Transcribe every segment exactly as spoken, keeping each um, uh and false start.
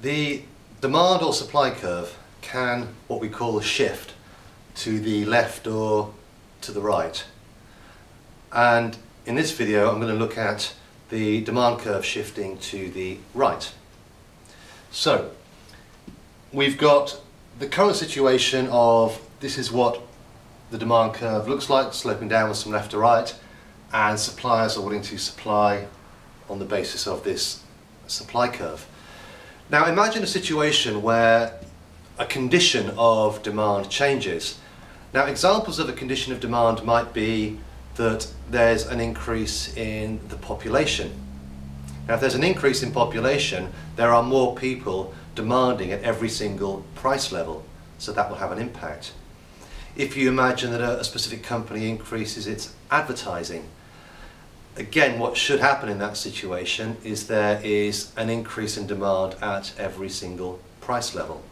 The demand or supply curve can, what we call, shift to the left or to the right. And in this video I'm going to look at the demand curve shifting to the right. So we've got the current situation of this is what the demand curve looks like, sloping downwards from left to right, and suppliers are willing to supply on the basis of this supply curve. Now imagine a situation where a condition of demand changes. Now examples of a condition of demand might be that there's an increase in the population. Now if there's an increase in population, there are more people demanding at every single price level, so that will have an impact. If you imagine that a specific company increases its advertising, again what should happen in that situation is there is an increase in demand at every single price level.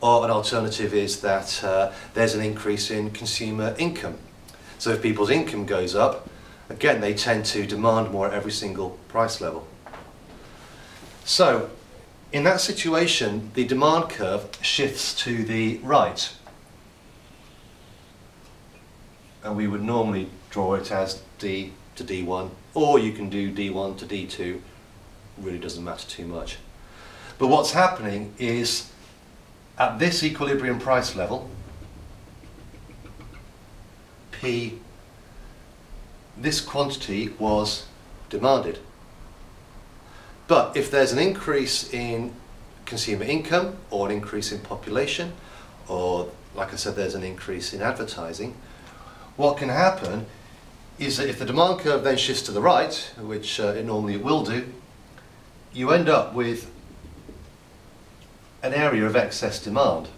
Or an alternative is that uh, there's an increase in consumer income. So if people's income goes up, again they tend to demand more at every single price level. So in that situation the demand curve shifts to the right. And we would normally draw it as D to D one, or you can do D one to D two, really doesn't matter too much. But what's happening is at this equilibrium price level, P, this quantity was demanded. But if there's an increase in consumer income, or an increase in population, or like I said there's an increase in advertising, what can happen is that if the demand curve then shifts to the right, which uh, it normally it will do, you end up with an area of excess demand.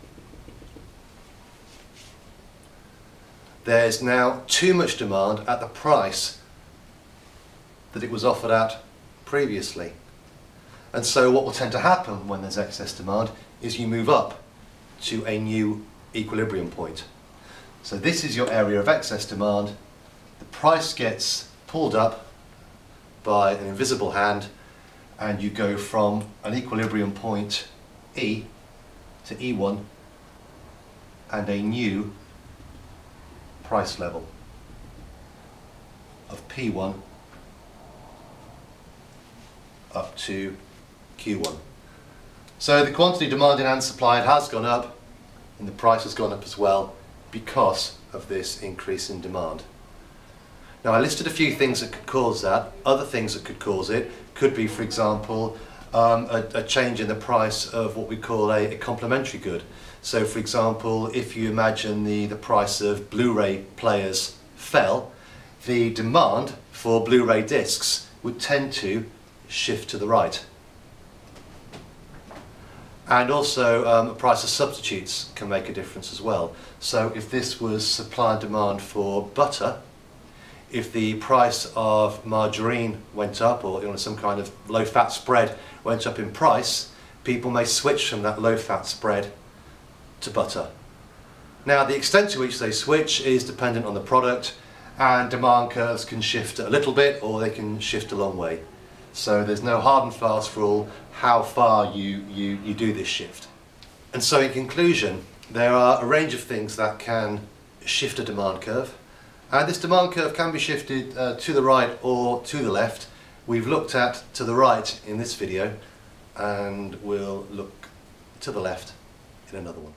There's now too much demand at the price that it was offered at previously. And so what will tend to happen when there's excess demand is you move up to a new equilibrium point. So this is your area of excess demand, the price gets pulled up by an invisible hand, and you go from an equilibrium point E to E one and a new price level of P one up to Q one. So the quantity demanded and supplied has gone up, and the price has gone up as well, because of this increase in demand. Now I listed a few things that could cause that. Other things that could cause it could be, for example, um, a, a change in the price of what we call a, a complementary good. So for example, if you imagine the, the price of Blu-ray players fell, the demand for Blu-ray discs would tend to shift to the right. And also um, the price of substitutes can make a difference as well. So if this was supply and demand for butter, if the price of margarine went up, or you know, some kind of low-fat spread went up in price, people may switch from that low-fat spread to butter. Now the extent to which they switch is dependent on the product, and demand curves can shift a little bit or they can shift a long way. So there's no hard and fast rule how far you, you, you do this shift. And so in conclusion, there are a range of things that can shift a demand curve. And this demand curve can be shifted uh, to the right or to the left. We've looked at to the right in this video, and we'll look to the left in another one.